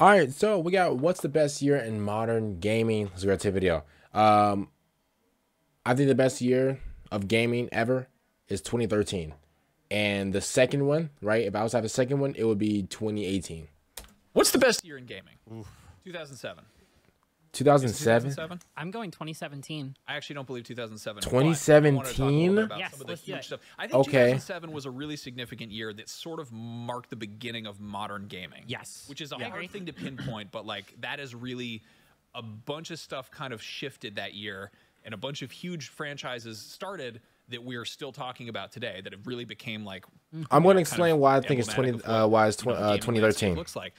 All right, so we got what's the best year in modern gaming. Let's go to the video. I think the best year of gaming ever is 2013, and the second one, right? If I was to have a second one, it would be 2018. What's the best year in gaming? Oof. 2007. 2007. I'm going 2017. I actually don't believe 2007. 2017. Yes, some of the huge stuff. I think 2007 was a really significant year that sort of marked the beginning of modern gaming. Yes, which is a hard thing to pinpoint, but like that is really a bunch of stuff kind of shifted that year, and a bunch of huge franchises started that we are still talking about today that have really became like. I'm going to explain why I think it's why it's 2013. Looks like.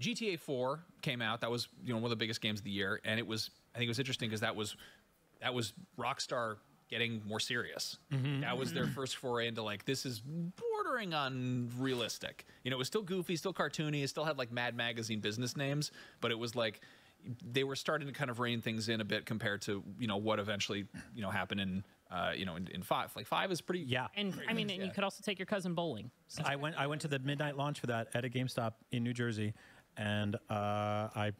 GTA 4 came out. That was, you know, one of the biggest games of the year, and it was, I think it was interesting because that was Rockstar getting more serious. Mm-hmm. That was their first foray into like, this is bordering on realistic. You know, it was still goofy, still cartoony, it still had like Mad Magazine business names, but it was like they were starting to kind of rein things in a bit compared to, you know, what eventually, you know, happened in in 5. Like 5 is pretty and you could also take your cousin bowling. So. I went to the midnight launch for that at a GameStop in New Jersey. And I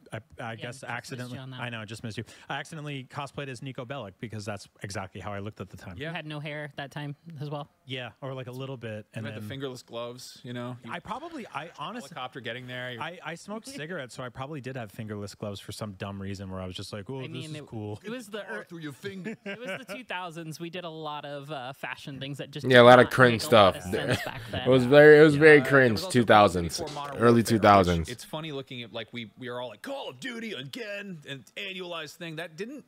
guess accidentally, I know, I just missed you. I accidentally cosplayed as Nico Bellic because that's exactly how I looked at the time. Yeah. You had no hair that time as well. Yeah, or like a little bit. And you had the fingerless gloves, you know. You I honestly helicopter getting there. I smoked cigarettes, so I probably did have fingerless gloves for some dumb reason where I was just like, oh, this is cool. It was the through your finger. It was the 2000s. We did a lot of fashion things that just a lot of cringe stuff. It was very cringe. 2000s, early 2000s. It's funny. Looking at like we are all like Call of Duty again, an annualized thing that didn't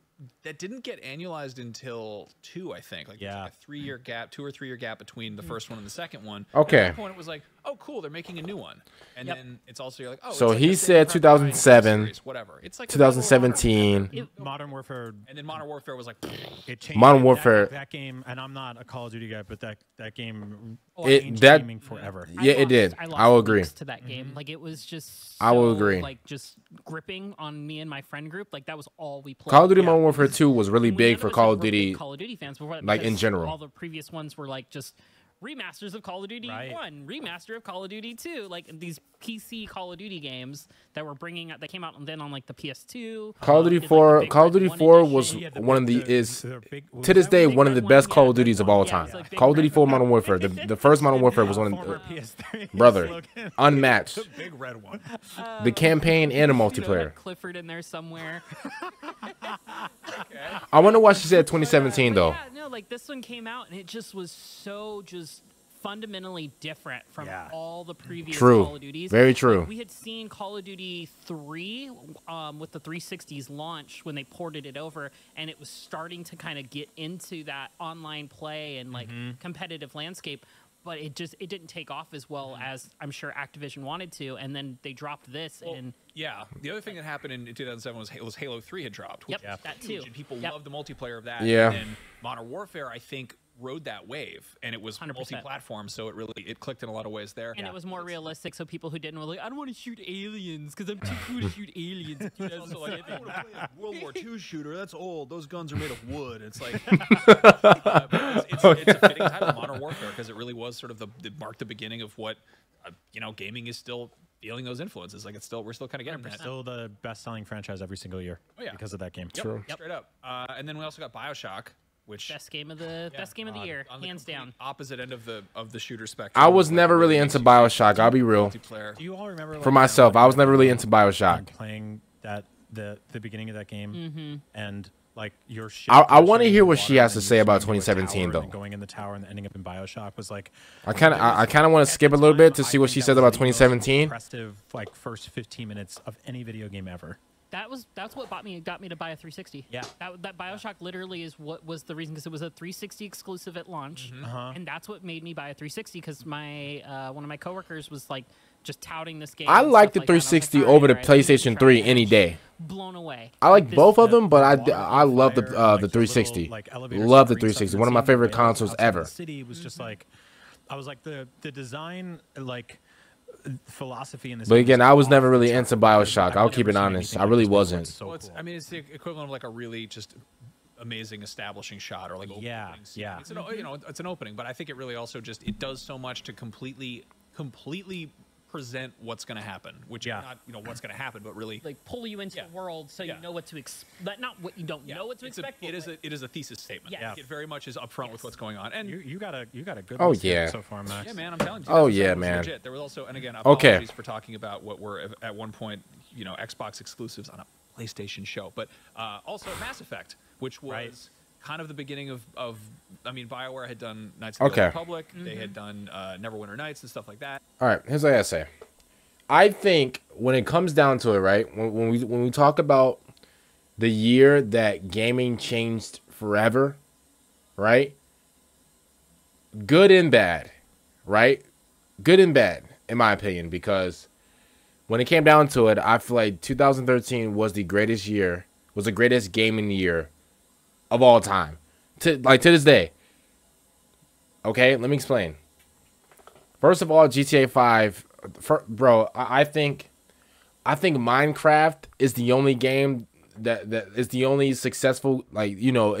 get annualized until 2, I think. Like yeah, like a 3-year gap, 2 or 3 year gap between the first one and the second one. Okay. And at that point it was like, oh cool, they're making a new one, and then it's also you're like, oh. So like he said 2007, series, whatever. It's like 2017. Modern Warfare, and then Modern Warfare was like it changed. Modern Warfare that game, and I'm not a Call of Duty guy, but that game. It changed gaming forever. Yeah, it did. I will agree to that game. Like it was just. So, I will agree. Like just gripping on me and my friend group. Like that was all we played. Call of Duty Modern Warfare 2 was really big for Call of Duty fans before that. Like in general, all the previous ones were like just remasters of Call of Duty 1, remaster of Call of Duty 2, like these PC Call of Duty games that were bringing out that came out and then on like the PS2. Call of Duty 4, like Call of Duty 4 was one of the to this day one of the best Call of Duties of all time. Yeah. Like Call of Duty 4 Modern Warfare, the first Modern Warfare was one of the brother unmatched. The big red one. The campaign and a multiplayer. You know, like Clifford in there somewhere. I wonder why she said 2017 though. Yeah, no, like this one came out and it just was so just fundamentally different from all the previous Call of Duties. Very true. Like we had seen Call of Duty 3 with the 360's launch when they ported it over, and it was starting to kind of get into that online play and like competitive landscape, but it didn't take off as well as I'm sure Activision wanted to, and then they dropped this. And the other thing that happened in 2007 was Halo 3 had dropped, which that too, and people loved the multiplayer of that. And then Modern Warfare, I think, rode that wave, and it was 100%. Multi-platform, so it clicked in a lot of ways there, and it was more realistic, so people who didn't were like, I don't want to shoot aliens because I'm too cool to shoot aliens. So like, if you want to play a World War II shooter, that's old, those guns are made of wood. It's like it's a fitting title, Modern Warfare, because it really was sort of it marked the beginning of what you know, gaming is still feeling those influences. Like we're still kind of getting that. Still the best-selling franchise every single year because of that game. Yep. Straight up. And then we also got BioShock, which best game of the year, hands down. Opposite end of the shooter spectrum. I was never really into BioShock. I'll be real. Do you all remember? Like, for myself, I was never really into BioShock. Playing that the beginning of that game, and like your ship. I want to hear what she has to say about 2017 though. Going in the tower and ending up in BioShock was like. I kind of want to skip a little bit to see what she said about 2017. Impressive, like first 15 minutes of any video game ever. That's what got me to buy a 360. Yeah, that BioShock literally is what was the reason, because it was a 360 exclusive at launch, and that's what made me buy a 360, because my one of my coworkers was like just touting this game. I like the 360 over the PlayStation 3 any day. Blown away. I like both of them, but I love the 360. Love the 360. One of my favorite consoles ever. The city was just like, I was like the design like. Philosophy in this, but again, I was never really into BioShock. I'll keep it honest. I really wasn't. So well, I mean, it's the equivalent of like a really just amazing establishing shot, or like opening. It's an, you know, it's an opening, but I think it really also just it does so much to completely present what's going to happen, which is not, you know, what's going to happen, but really like pull you into the world so you know what to expect. Not what you don't know what to expect. It is a thesis statement. Yeah. It very much is upfront with what's going on. And you got a good one so far, Max. Yeah, man, I'm telling you. Oh yeah, man. Legit. There was also, and again, apologies for talking about what were at one point, you know, Xbox exclusives on a PlayStation show, but also Mass Effect, which was. Right. Kind of the beginning of I mean, BioWare had done Knights of the Old Republic. Mm-hmm. They had done Neverwinter Nights and stuff like that. All right, here's what I gotta say. I think when it comes down to it, right, when we talk about the year that gaming changed forever, right? Good and bad, right? Good and bad, in my opinion, because when it came down to it, I feel like 2013 was the greatest year, was the greatest gaming year of all time, to this day. Okay, let me explain. First of all, GTA 5, bro. I think Minecraft is the only game that is the only successful. Like, you know,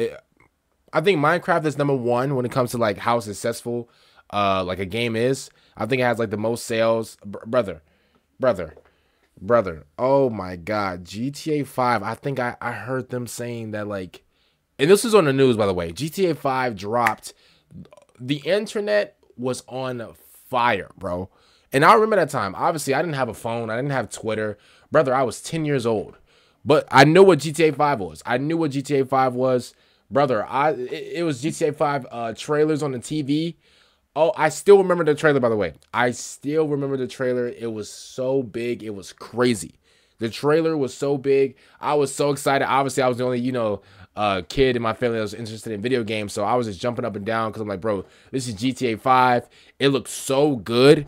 I think Minecraft is number one when it comes to like how successful like a game is. I think it has like the most sales, brother. Oh my God, GTA 5. I think I heard them saying that like. And this is on the news, by the way. GTA 5 dropped. The internet was on fire, bro. And I remember that time. Obviously, I didn't have a phone. I didn't have Twitter. Brother, I was 10 years old. But I knew what GTA 5 was. I knew what GTA 5 was. Brother, it was GTA 5 trailers on the TV. Oh, I still remember the trailer, by the way. I still remember the trailer. It was so big. It was crazy. The trailer was so big. I was so excited. Obviously, I was the only, you know, kid in my family that was interested in video games. So I was just jumping up and down because I'm like, bro, this is GTA 5. It looks so good.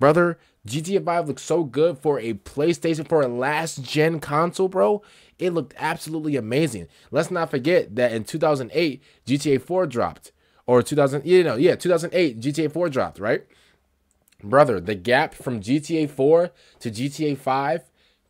Brother, GTA 5 looks so good for a PlayStation, for a last-gen console, bro. It looked absolutely amazing. Let's not forget that in 2008, GTA 4 dropped. Or 2008, GTA 4 dropped, right? Brother, the gap from GTA 4 to GTA 5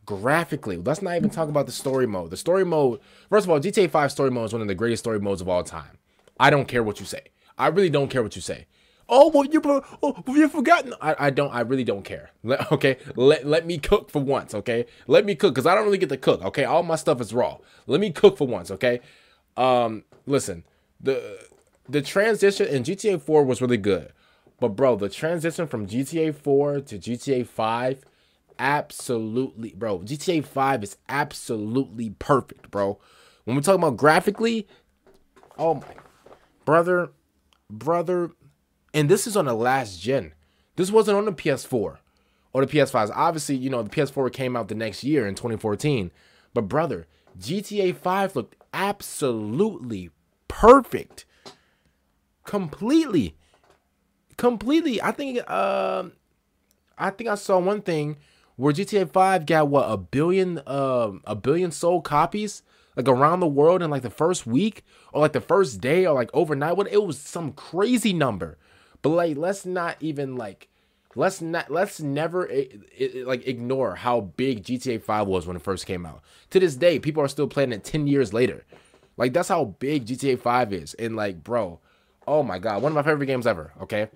graphically, let's not even talk about the story mode. The story mode, first of all, GTA 5 story mode is one of the greatest story modes of all time. I don't care what you say. I really don't care what you say. Oh, well, you've forgotten. I really don't care. Let me cook for once, okay? Let me cook, because I don't really get to cook, okay? All my stuff is raw. Let me cook for once, okay? Listen, the transition in GTA 4 was really good. But, bro, the transition from GTA 4 to GTA 5, absolutely, bro. GTA 5 is absolutely perfect, bro. When we're talking about graphically, oh my, brother, and this is on the last gen. This wasn't on the PS4 or the PS5s. Obviously, you know, the PS4 came out the next year in 2014, but brother, GTA 5 looked absolutely perfect, completely. I think I saw one thing where GTA 5 got what, a billion sold copies like around the world in like the first week or like the first day or like overnight. What, it was some crazy number. But like, let's never ignore how big GTA 5 was when it first came out. To this day, people are still playing it 10 years later. Like, that's how big GTA 5 is. And like, bro, oh my God, one of my favorite games ever. Okay.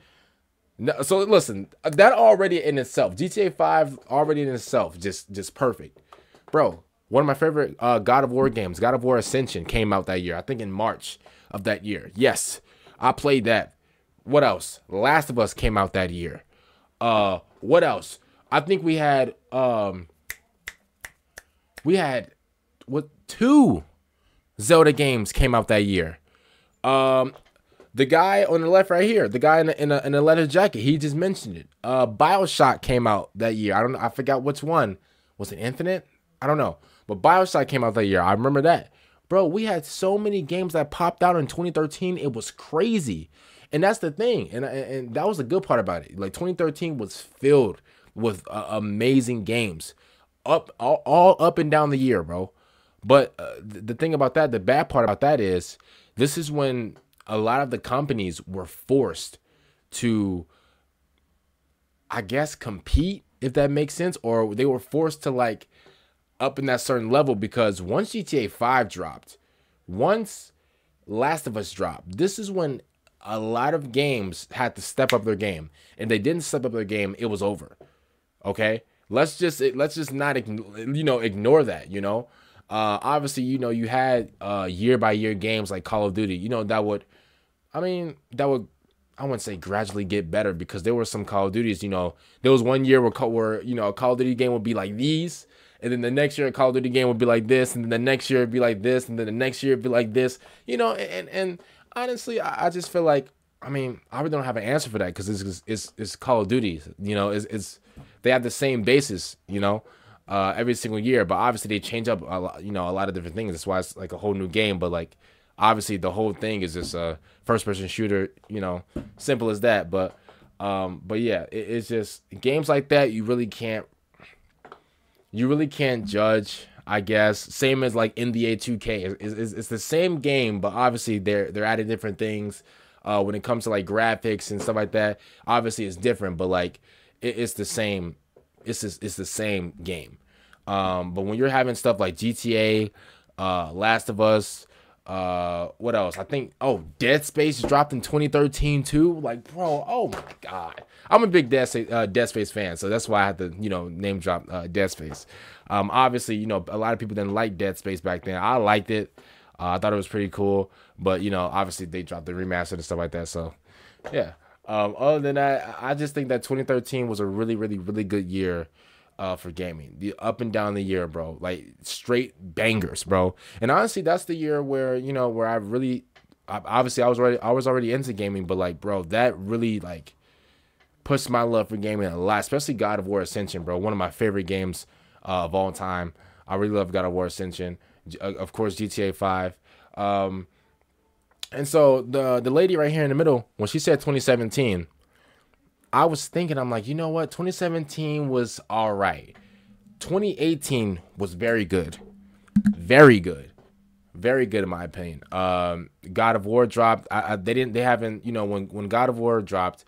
No, so listen, that already in itself, GTA 5 already in itself, just perfect, bro. One of my favorite God of War games, God of War Ascension, came out that year. I think in March of that year. Yes, I played that. What else? The Last of Us came out that year. What else? I think we had two Zelda games came out that year. The guy on the left right here, the guy in a leather jacket, he just mentioned it. BioShock came out that year. I don't know. I forgot which one. Was it Infinite? I don't know. But BioShock came out that year. I remember that. Bro, we had so many games that popped out in 2013. It was crazy. And that's the thing. And that was the good part about it. Like, 2013 was filled with amazing games. All up and down the year, bro. But the thing about that, the bad part about that is, this is when a lot of the companies were forced to, I guess, compete, if that makes sense, or they were forced to like up in that certain level, because once GTA 5 dropped, once Last of Us dropped, this is when a lot of games had to step up their game. If they didn't step up their game, it was over. Okay, let's just not ignore that. You know, obviously, you know, you had year by year games like Call of Duty. You know, that would, I mean, that would, I wouldn't say gradually get better, because there were some Call of Duties. You know, there was one year where you know, a Call of Duty game would be like these, and then the next year a Call of Duty game would be like this, and then the next year it'd be like this, and then the next year it'd be like this. You know, and honestly, I just feel like, I mean, I really don't have an answer for that, because it's Call of Duty. You know, it's they have the same basis, you know, every single year, but obviously they change up a lot, you know, a lot of different things. That's why it's like a whole new game. But like, obviously the whole thing is just a first-person shooter, you know, simple as that. But yeah, it's just games like that. You really can't judge, I guess. Same as like NBA 2K. It's the same game, but obviously they're adding different things. When it comes to like graphics and stuff like that, obviously it's different, but like it's the same. It's the same game. But when you're having stuff like GTA, Last of Us, what else? I think, oh, Dead Space dropped in 2013 too. Like, bro, oh my god, I'm a big Dead Space fan, so that's why I had to, you know, name drop Dead Space. Obviously, you know, a lot of people didn't like Dead Space back then. I liked it. I thought it was pretty cool, but you know, obviously they dropped the remaster and stuff like that. So yeah. Other than that, I just think that 2013 was a really, really, really good year for gaming. The up and down the year, bro. Like straight bangers, bro. And honestly, that's the year where, you know, where I really, obviously I was already into gaming, but like, bro, that really like pushed my love for gaming a lot, especially God of War Ascension, bro. One of my favorite games of all time. I really love God of War Ascension. Of course, GTA 5. And so the lady right here in the middle, when she said 2017, I was thinking, I'm like, you know what? 2017 was all right. 2018 was very good. Very good. Very good in my opinion. God of War dropped. They haven't, you know, when God of War dropped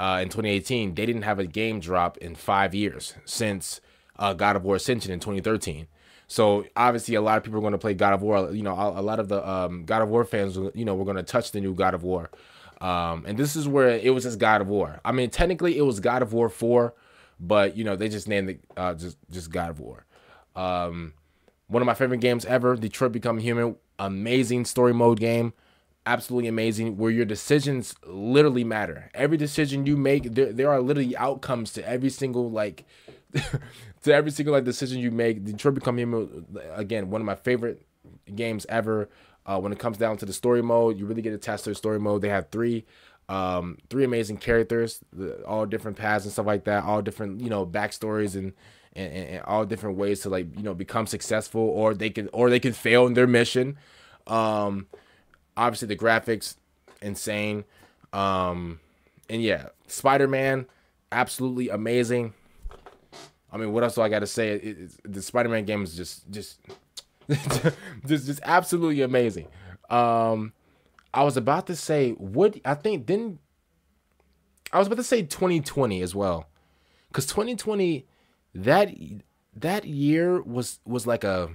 in 2018, they didn't have a game drop in 5 years since God of War Ascension in 2013. So obviously, a lot of people are going to play God of War. You know, a lot of the God of War fans, you know, we're going to touch the new God of War. And this is where it was just God of War. I mean, technically, it was God of War 4, but, you know, they just named it just God of War. One of my favorite games ever, Detroit Become Human. Amazing story mode game. Absolutely amazing, where your decisions literally matter. Every decision you make, there are literally outcomes to every single, like... to every single like decision you make. Detroit Become Human, again, one of my favorite games ever. When it comes down to the story mode, you really get attached to the story mode. They have three amazing characters, all different paths and stuff like that, all different, you know, backstories and all different ways to, like, you know, become successful, or they can fail in their mission. Obviously the graphics, insane. And yeah, Spider-Man, absolutely amazing. I mean, what else do I got to say? The Spider-Man game is just absolutely amazing. I was about to say, I was about to say 2020 as well. Because 2020, that year was like a,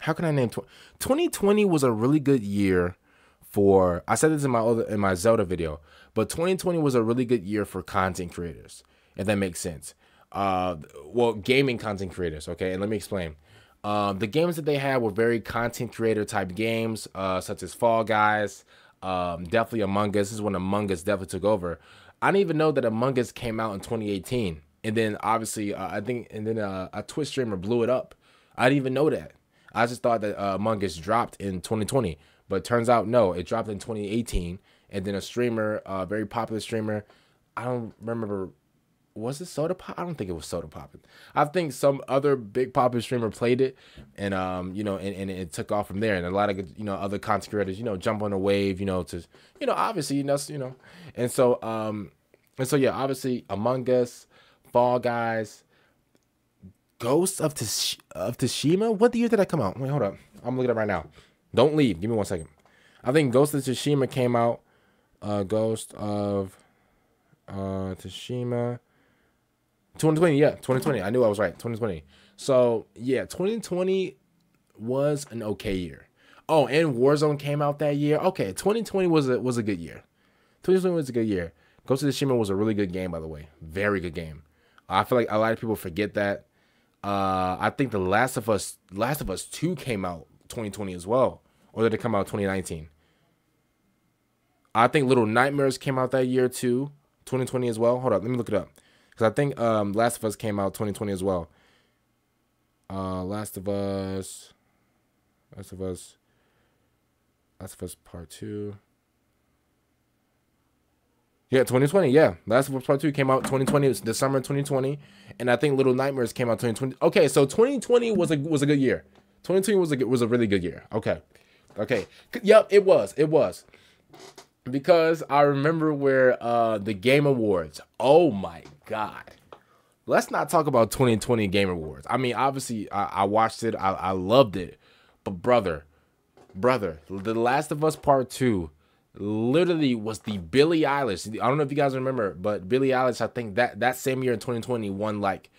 how can I name 2020 was a really good year for, I said this in my Zelda video, but 2020 was a really good year for content creators, if that makes sense. Well, gaming content creators, okay? And let me explain. The games that they had were very content creator type games, such as Fall Guys, definitely Among Us. This is when Among Us definitely took over. I didn't even know that Among Us came out in 2018. And then obviously, a Twitch streamer blew it up. I didn't even know that. I just thought that Among Us dropped in 2020, but turns out, no, it dropped in 2018. And then a streamer, a very popular streamer, I don't remember, was it Soda Pop? I don't think it was Soda Pop. I think some other big popular streamer played it, and you know, and it took off from there. And a lot of, you know, other content creators, you know, jump on a wave, you know, to, you know, obviously, you know, and so yeah, obviously Among Us, Fall Guys, Ghost of Tsushima. What year did that come out? Wait, hold up, I'm looking at it right now. Don't leave. Give me 1 second. I think Ghost of Tsushima came out. Ghost of Tsushima. 2020, yeah, 2020. I knew I was right. 2020. So yeah, 2020 was an okay year. Oh, and Warzone came out that year. Okay, 2020 was a good year. 2020 was a good year. Ghost of Tsushima was a really good game, by the way. Very good game. I feel like a lot of people forget that. I think the Last of Us 2 came out 2020 as well, or did it come out 2019? I think Little Nightmares came out that year too, 2020 as well. Hold up, let me look it up, because I think Last of Us came out 2020 as well. Last of Us Part 2. Yeah, 2020. Yeah, Last of Us Part 2 came out 2020. It was the summer of 2020, and I think Little Nightmares came out 2020. Okay, so 2020 was a good year. 2020 was a really good year. Okay. Yep, it was, because I remember where the Game Awards. Oh my God, let's not talk about 2020 Game Awards. I mean, obviously I watched it, I loved it, but brother, The Last of Us Part 2. Literally was the Billie Eilish. I don't know if you guys remember, but Billie Eilish, I think that same year in 2020 won like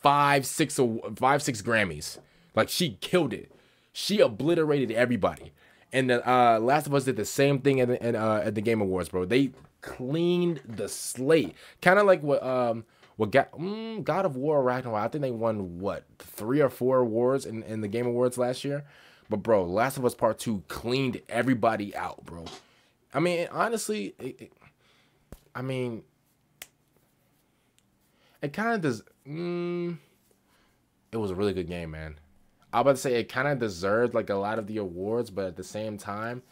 five, six Grammys. Like, she killed it. She obliterated everybody. And the Last of Us did the same thing at the Game Awards, bro. They cleaned the slate, kind of like what God of War Ragnarok. I think they won what, 3 or 4 awards in the Game Awards last year. But bro, Last of Us Part 2 cleaned everybody out, bro. I mean, honestly, it kind of does. It was a really good game, man. I was about to say it kind of deserved like a lot of the awards, but at the same time,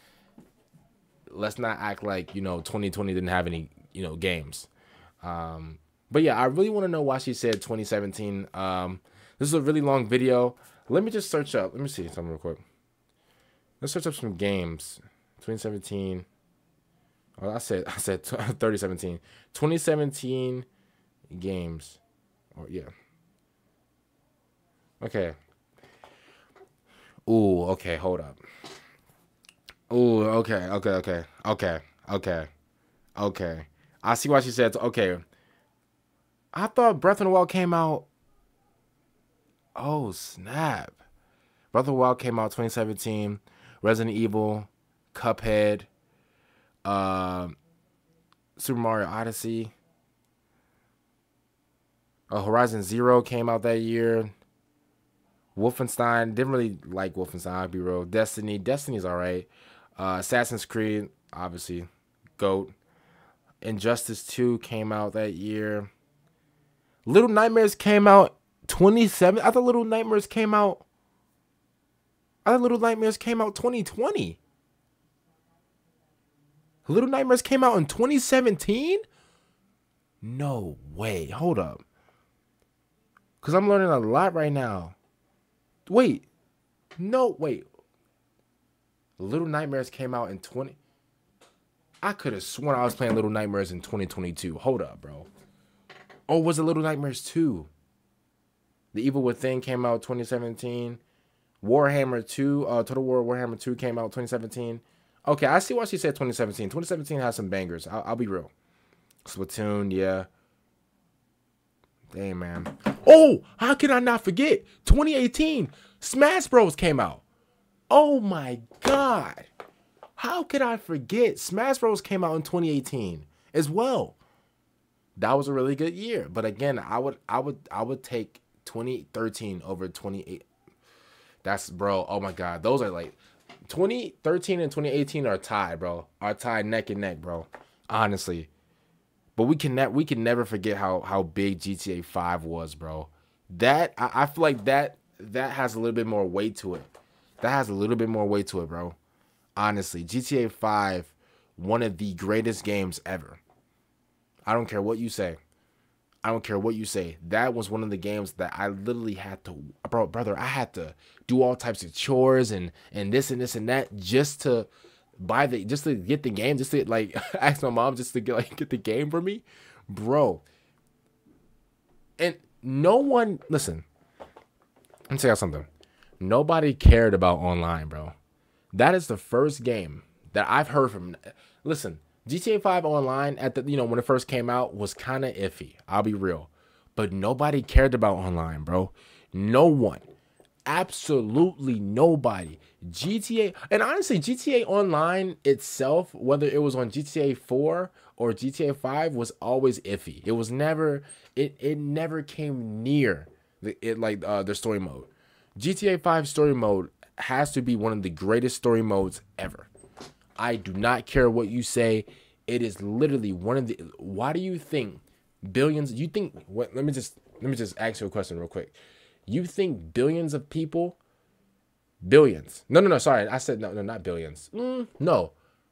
let's not act like 2020 didn't have any games. But yeah, I really want to know why she said 2017. This is a really long video. Let me just search up. Let me see something real quick. Let's search up some games. 2017. Oh, I said 2017. 2017 games. Oh yeah. Okay. Ooh, okay, hold up. Ooh, okay. I see why she said okay. I thought Breath of the Wild came out. Oh snap. Breath of the Wild came out 2017. Resident Evil, Cuphead, Super Mario Odyssey. Horizon Zero came out that year. Wolfenstein. Didn't really like Wolfenstein, I'll be real. Destiny. Destiny's alright. Assassin's Creed, obviously. GOAT. Injustice 2 came out that year. Little Nightmares came out 27. I thought Little Nightmares came out 2020. Little Nightmares came out in 2017? No way. Hold up. Because I'm learning a lot right now. Wait. No, wait. Little Nightmares came out in I could have sworn I was playing Little Nightmares in 2022. Hold up, bro. Oh, was it Little Nightmares 2? The Evil Within came out 2017. Warhammer 2, Total War Warhammer 2 came out 2017. Okay, I see why she said 2017. 2017 has some bangers. I'll be real. Splatoon, yeah. Dang, man. Oh, how can I not forget? 2018, Smash Bros came out. Oh my God. How could I forget? Smash Bros came out in 2018 as well. That was a really good year. But again, I would take 2013 over 2018. That's, bro, oh my God. Those are like 2013 and 2018 are tied, bro. Are tied neck and neck, bro. Honestly. But we can never forget how big GTA 5 was, bro. That I feel like that has a little bit more weight to it. That has a little bit more weight to it, bro. Honestly, GTA 5, one of the greatest games ever. I don't care what you say. I don't care what you say. That was one of the games that I literally had to, bro, brother, I had to do all types of chores and this and this and that just to buy the, just to get the game, just to like ask my mom just to get the game for me, bro. And no one, listen, let me tell you something. Nobody cared about online, bro. That is the first game that I've heard from. Listen, GTA 5 online at the when it first came out was kind of iffy, I'll be real, but nobody cared about online, bro. No one. absolutely nobody. GTA, and honestly, GTA Online itself, whether it was on GTA 4 or GTA 5, was always iffy. It was never, it never came near their story mode. GTA 5 story mode has to be one of the greatest story modes ever. I do not care what you say. It is literally one of the. Why do you think billions? You think what? Let me just ask you a question real quick. You think billions of people? Billions? No. Sorry, I said no, not billions. No,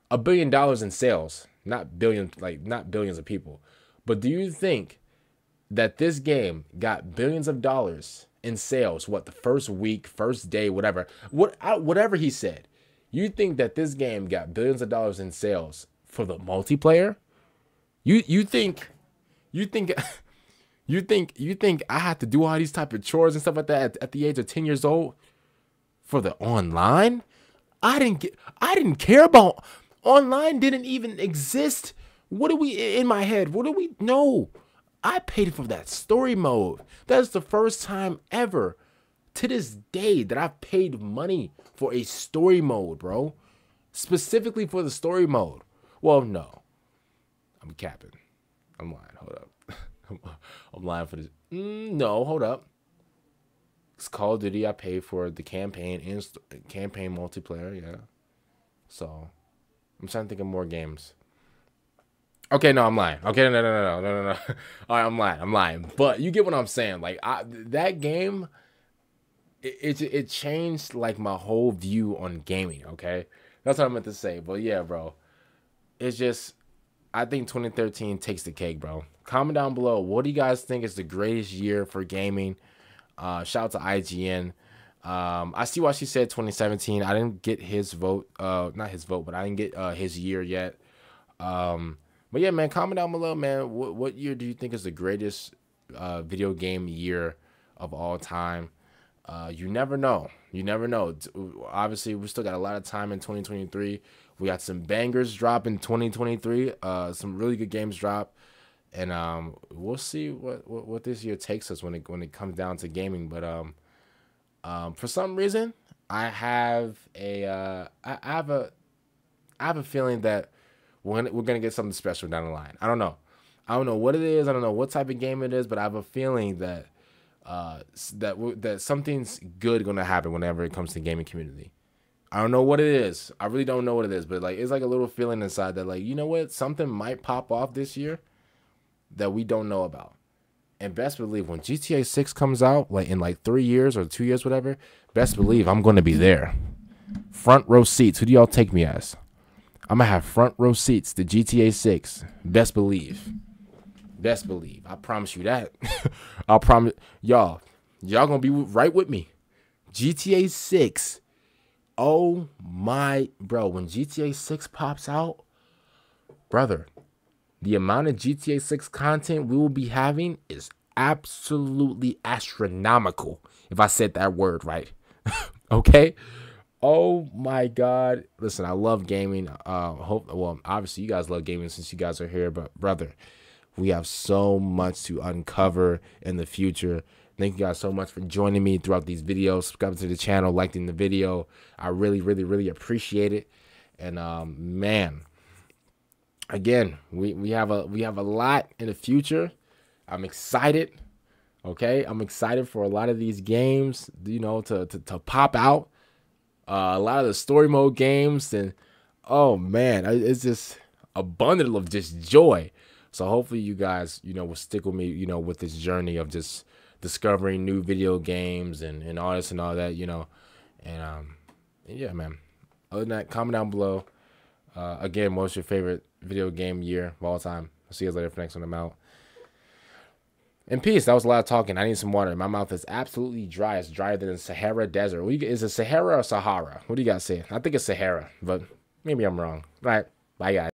$1 billion in sales, not billions, like not billions of people. But do you think that this game got billions of dollars in sales? What, the first week, first day, whatever, whatever he said. You think that this game got billions of dollars in sales for the multiplayer? You think I have to do all these type of chores and stuff like that at the age of 10 years old for the online? I didn't care about online. Didn't even exist. What do we in my head? What do we know? I paid for that story mode. That's the first time ever to this day that I've paid money for a story mode, bro. Specifically for the story mode. Well, no. I'm capping. I'm lying. Hold up. I'm lying for this. No, hold up. It's Call of Duty. I paid for the campaign and campaign multiplayer, yeah. So, I'm trying to think of more games. Okay, no, I'm lying. Okay, no. All right, I'm lying. But you get what I'm saying. Like, that game... It changed like my whole view on gaming, okay? That's what I meant to say. But yeah, bro. It's just, I think 2013 takes the cake, bro. Comment down below, what do you guys think is the greatest year for gaming? Shout out to IGN. I see why she said 2017. I didn't get his vote, but I didn't get his year yet. But yeah, man, comment down below, man. What year do you think is the greatest video game year of all time? You never know. You never know. Obviously, we still got a lot of time in 2023. We got some bangers drop in 2023. Some really good games drop, and we'll see what this year takes us when it comes down to gaming. But for some reason, I have a feeling that we're gonna get something special down the line. I don't know what it is. I don't know what type of game it is, but I have a feeling that. That something's good gonna happen whenever it comes to the gaming community. I don't know what it is. I really don't know what it is, but like it's like a little feeling inside that like, you know what, something might pop off this year that we don't know about. And best believe when GTA 6 comes out, like in like 3 years or 2 years, whatever, best believe I'm gonna be there. Front row seats. Who do y'all take me as? I'm gonna have front row seats to GTA 6. Best believe. Best believe. I promise you that. I promise y'all. Y'all gonna be right with me. GTA 6. Oh my, bro. When GTA 6 pops out, brother, the amount of GTA 6 content we will be having is absolutely astronomical. If I said that word right. Okay. Oh my God. Listen, I love gaming. Well, obviously you guys love gaming since you guys are here, but brother. We have so much to uncover in the future. Thank you guys so much for joining me throughout these videos. Subscribing to the channel, liking the video. I really, really, really appreciate it. And man, again, we have a lot in the future. I'm excited. Okay, I'm excited for a lot of these games, you know, to pop out. A lot of the story mode games, and oh man, it's just a bundle of just joy. So hopefully you guys, you know, will stick with me, you know, with this journey of just discovering new video games and all this and all that, you know. And yeah, man. Other than that, comment down below. Again, what's your favorite video game year of all time? I'll see you guys later for the next one. I'm out. And peace. That was a lot of talking. I need some water. My mouth is absolutely dry. It's drier than the Sahara Desert. Is it Sahara or Sahara? What do you guys say? I think it's Sahara, but maybe I'm wrong. All right. Bye, guys.